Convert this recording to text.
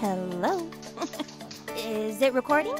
Hello. Is it recording?